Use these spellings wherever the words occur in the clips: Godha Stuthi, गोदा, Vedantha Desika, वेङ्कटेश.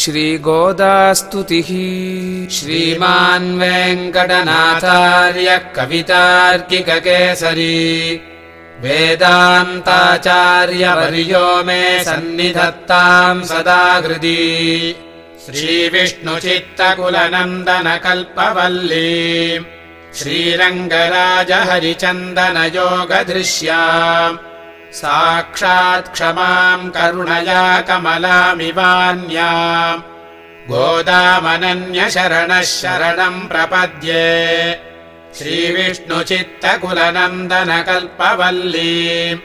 श्री गोदा स्तुतिः श्रीमान् वेंकटनाथार्य कवितार्किक केसरी वेदांताचार्य वर्यो मे सन्निधत्तां सदा हृदि श्रीविष्णुचित्तकुलनन्दनकल्पवल्ली श्रीरङ्गराजहरिचन्दनयोगधृष्या साक्षात् क्षमाम् करुणया कमलामिवान्याम् गोदामनन्यशरणः शरणम् प्रपद्ये श्रीविष्णुचित्तकुलनन्दनकल्पवल्लीम्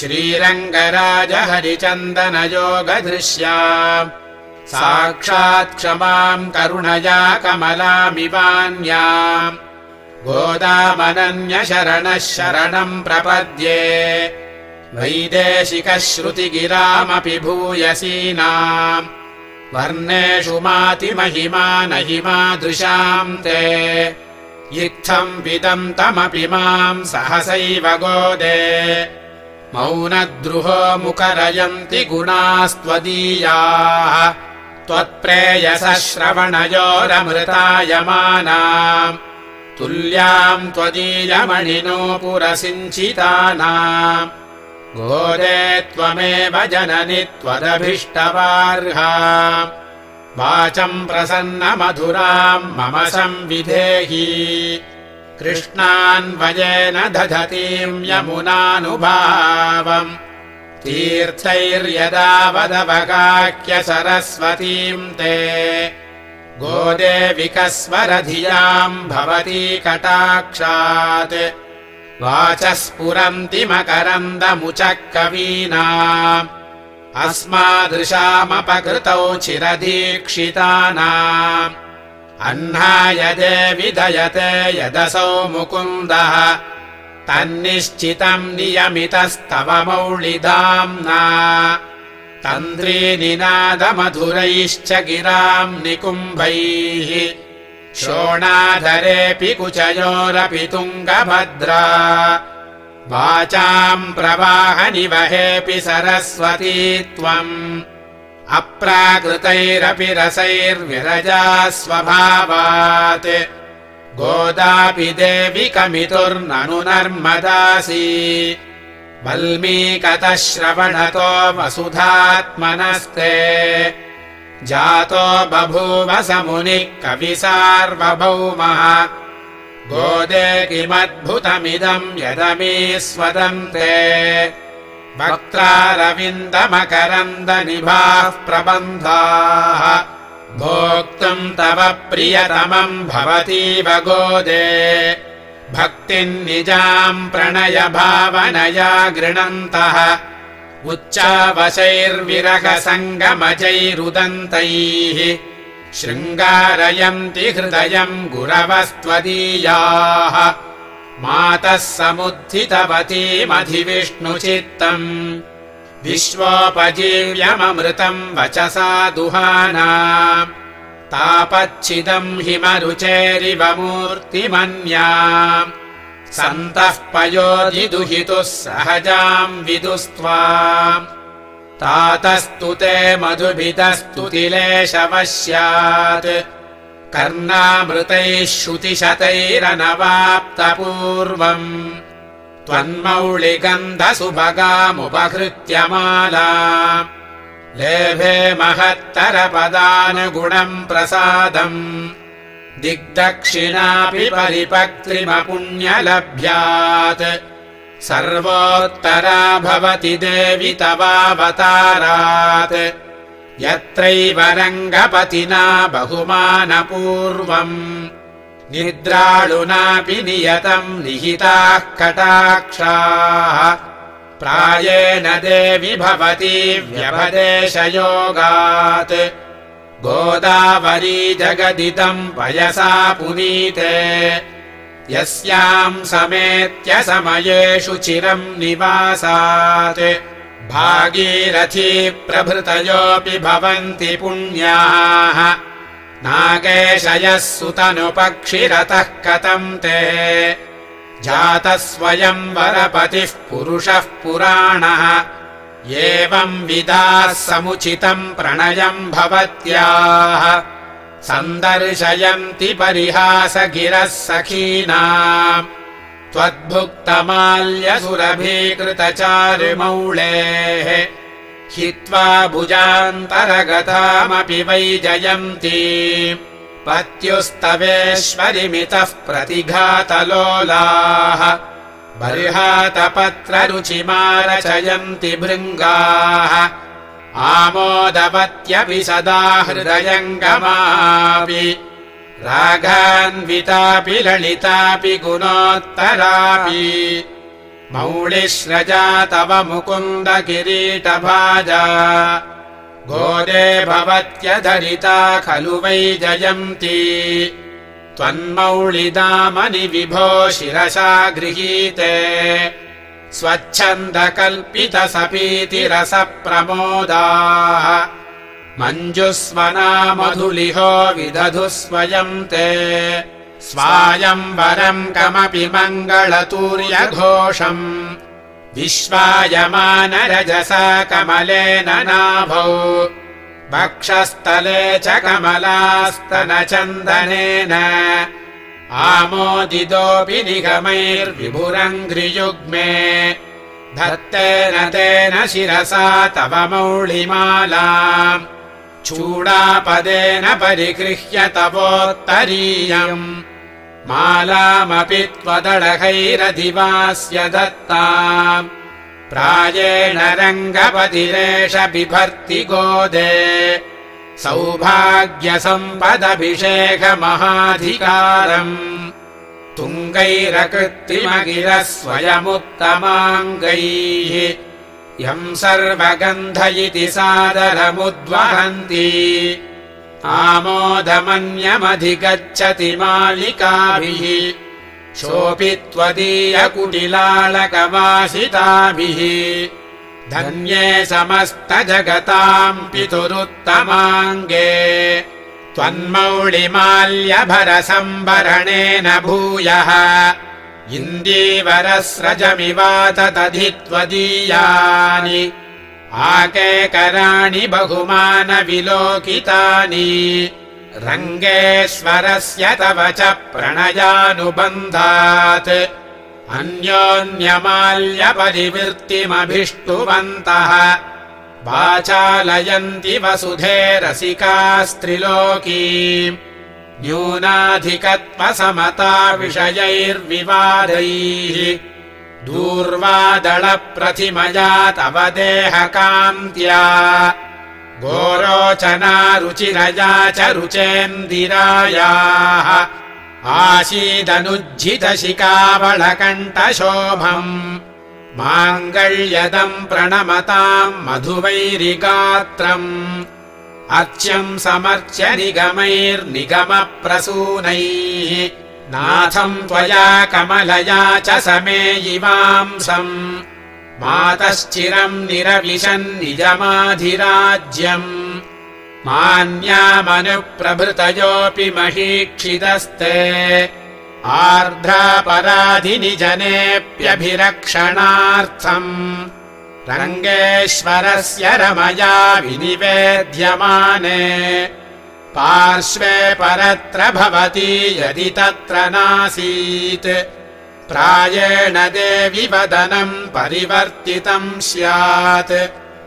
श्रीरङ्गराजहरिचन्दनयोगधृष्याम् साक्षात् क्षमाम् करुणया कमलामिवान्याम् गोदामनन्यशरणः शरणम् प्रपद्ये वैदेशिकश्रुतिगिरामपि भूयसीनाम् वर्णेषु मातिमहिमा नहिमादृशाम् ते इत्थम् विदम् तमपि माम् सहसैव गोदे मौनद्रुहो मुखरयन्ति गुणास्त्वदीयाः त्वत्प्रेयसश्रवणयोरमृतायमानाम् तुल्याम् त्वदीयमणिनो पुरसिञ्चितानाम् गोदे त्वमेव जननि त्वदभीष्टवार्हा वाचम् प्रसन्नमधुराम् मम संविधेहि कृष्णान्वयेन दधतीम् यमुनानुभावम् तीर्थैर्यदावदवगाक्य सरस्वतीम् ते गोदे विकस्वरधियाम् भवती कटाक्षात् वाचस्फुरन्ति मकरन्दमुचकवीनाम् अस्मादृशामपकृतौ चिरदीक्षितानाम् अह्नाय देवि दयते यदसौ मुकुन्दः तन्निश्चितम् नियमितस्तव मौलिधाम्ना तन्त्रीनिनादमधुरैश्च गिराम् निकुम्भैः शोणाधरेऽपि कुचयोरपि तुङ्गभद्रा वाचाम् प्रवाहनिवहेऽपि सरस्वती त्वम् अप्राकृतैरपि रसैर्विरजा स्वभावात् गोदापि देवि कमितुर्ननु नर्मदासि वल्मीकतः श्रवणतो वसुधात्मनस्ते जातो बभूव समुनिः कविसार्वभौमः गोदे किमद्भुतमिदम् यदमीस्वदन्ते वक्त्रारविन्दमकरन्दनिभाः प्रबन्धाः भोक्तुम् तव प्रियतमम् भवतीव गोदे भक्तिम् निजाम् प्रणयभावनया गृणन्तः उच्चावशैर्विरहसङ्गमजैरुदन्तैः शृङ्गारयन्ति हृदयम् गुरवस्त्वदीयाः मातः समुद्धितवतीमधिविष्णुचित्तम् विश्वोपजीव्यममृतम् वचसा दुहाना तापच्छिदम् हिमरुचेरिव मूर्तिमन्या सन्तः पयोजिदुहितुः सहजाम् विदुस्त्वा तातस्तु ते मधुभितस्तुतिलेशवश्यात् कर्णामृतैः श्रुतिशतैरनवाप्तपूर्वम् त्वन्मौलिगन्धसुभगामुपहृत्यमाला लेभे महत्तरपदानुगुणम् प्रसादम् दिग्दक्षिणापि परिपक्त्रिमपुण्यलभ्यात् सर्वोत्तरा भवति देवि तवावतारात् यत्रैव रङ्गपतिना बहुमानपूर्वम् निद्राळुनापि नियतम् निहिताः कटाक्षाः प्रायेण देवि भवति व्यपदेशयोगात् गोदावरी जगदिदम् पयसा पुनीते यस्याम् समेत्य समयेषु चिरम् निवासात् भागीरथी प्रभृतयोऽपि भवन्ति पुण्याः नागेशयः सुतनुपक्षिरतः कथम् ते जातः स्वयम् वरपतिः पुरुषः पुराणः एवं विदा समुचितं प्रणयं भवत्याः संदर्शयन्ति परिहास गिरः सखीनाम् त्वद्भुक्तमाल्यसुरभीकृतचारुमौळेः हित्वा भुजान्तरगतामपि वै जयन्ती पत्युस्तवेश्वरिमितः प्रतिघातलोलाः बर्हातपत्ररुचिमारचयन्ति भृङ्गाः आमोदवत्यपि सदा हृदयङ्गमापि राघान्वितापि ललितापि गुणोत्तरापि मौलिश्रजा तव मुकुन्द किरीटभाजा गोदे भवत्यधरिता खलु वै जयन्ती त्वन्मौलिदामनि विभो शिरसा गृहीते स्वच्छन्दकल्पितसपीतिरसप्रमोदाः मञ्जुस्वना मधुलिहो विदधु स्वयं ते स्वायंवरम् कमपि मङ्गलतूर्यघोषम् विश्वायमानरजसा कमलेन नाभौ वक्षस्थले च कमलास्तनचन्दनेन आमोदितोऽपि निगमैर्विभुरङ्घ्रियुग्मे धत्तेन तेन शिरसा तव मौलिमालाम् चूडापदेन परिगृह्य तवोत्तरीयम् मालामपि त्वदळहैरधिवास्य दत्ताम् प्रायेण रङ्गपतिरेष बिभर्ति गोदे सौभाग्यसम्पदभिषेकमहाधिकारम् तुङ्गैरकृत्रिमगिरः स्वयमुत्तमाङ्गैः यं सर्वगन्ध इति सादरमुद्वहन्ति आमोदमन्यमधिगच्छति मालिकाभिः शोभित्वदीयकुटिलालकवासिताभिः धन्ये समस्तजगताम् पितुरुत्तमाङ्गे त्वन्मौलिमाल्यभरसंवरणेन भूयः इन्दीवरस्रजमिवात तदित्वदीयानि आकेकराणि बहुमानविलोकितानि रङ्गेश्वरस्य तव च प्रणयानुबन्धात् अन्योन्यमाल्यपरिवृत्तिमभिष्टुवन्तः वाचालयन्ति वसुधे रसिकास्त्रिलोकी न्यूनाधिकत्वसमताविषयैर्विवादैः दूर्वादळप्रतिमया तव देहकान्त्या गोरोचना रुचिरया च रुचेन्दिरायाः आसीदनुज्झितशिखावळकण्ठशोभम् माङ्गल्यदम् प्रणमताम् मधुवैरिगात्रम् अर्च्यम् समर्च्य निगमैर्निगमप्रसूनैः नाथम् त्वया कमलया च समेयि वांसम् मातश्चिरम् निरविशन् निजमाधिराज्यम् मान्यामनुप्रभृतयोऽपि महीक्षितस्ते आर्द्रापराधिनिजनेऽप्यभिरक्षणार्थम् रङ्गेश्वरस्य रमया विनिवेद्यमाने पार्श्वे परत्र भवति यदि तत्र नासीत् प्रायेण देवि वदनम् परिवर्तितम् स्यात्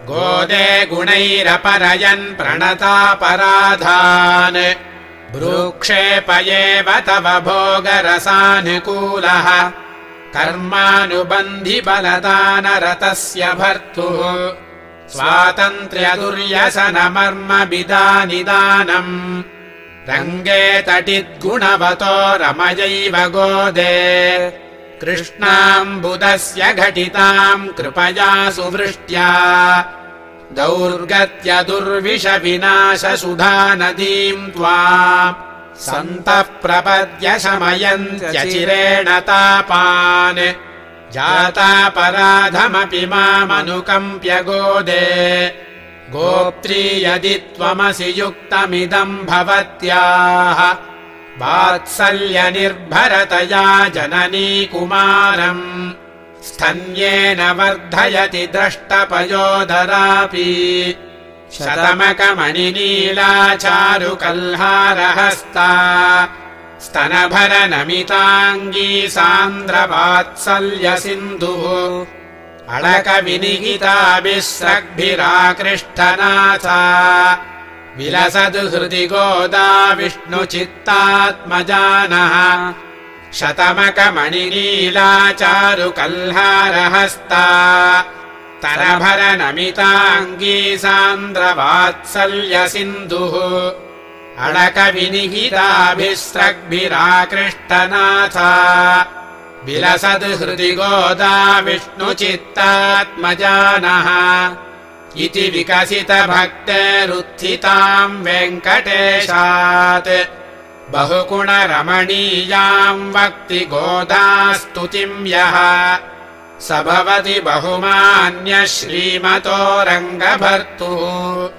गोदे गुणैरपरयन् प्रणतापराधान् भ्रूक्षेपयेव तव भोगरसानुकूलः कर्मानुबन्धिबलदानरतस्य भर्तुः स्वातन्त्र्यदुर्यसनमर्मविदानिदानम् रङ्गे तटिद्गुणवतो रमयैव गोदे कृष्णाम्बुदस्य घटिताम् कृपया सुवृष्ट्या दौर्गत्य दुर्विषविनाशसुधा नदीम् त्वाम् सन्तः प्रपद्य शमयन्त्यचिरेण तापान् जातापराधमपि मामनुकम्प्य गोदे गोप्त्री यदि त्वमसि युक्तमिदम् भवत्याः वात्सल्यनिर्भरतया जननी कुमारम् स्तन्येन वर्धयति द्रष्टपयोधरापि शतमकमणिनीला चारुकल्हारहस्ता स्तनभर नमितांगी सान्द्रवात्सल्यसिन्धुः अलकविनिहिता विस्रग्भिराकृष्टनाथा विलसद् हृदि गोदा विष्णुचित्तात्मजानः शतमकमणिनीला चारुकल्हारहस्ता तरभर नमितांगी सान्द्रवात्सल्यसिन्धुः अडकविनिहिताभिस्रग्भिराकृष्टनाथा विलसद् हृदि गोदा विष्णुचित्तात्मजानः इति विकसितभक्तेरुत्थितां वेङ्कटेशात् बहुगुणरमणीयां वक्ति गोधा स्तुतिं यः स भवति बहुमान्यः श्रीमतो रङ्गभर्तुः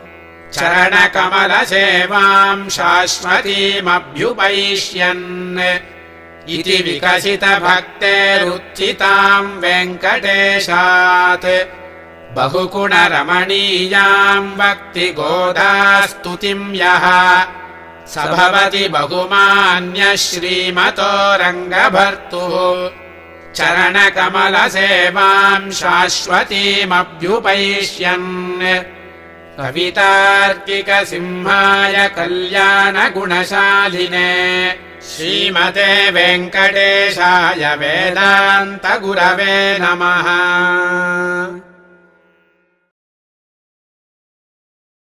चरणकमलसेवां शाश्वतीमभ्युपैष्यन् इति विकसितभक्तेरुत्थितां वेङ्कटेशात् बहुगुणरमणीयां वक्ति गोधा स्तुतिं यः स भवति बहुमान्यः श्रीमतो रङ्गभर्तुः चरणकमलसेवां शाश्वतीमभ्युपैष्यन् कवितार्किकसिंहाय कल्याणगुणशालिने श्रीमते वेङ्कटेशाय वेदान्तगुरवे नमः।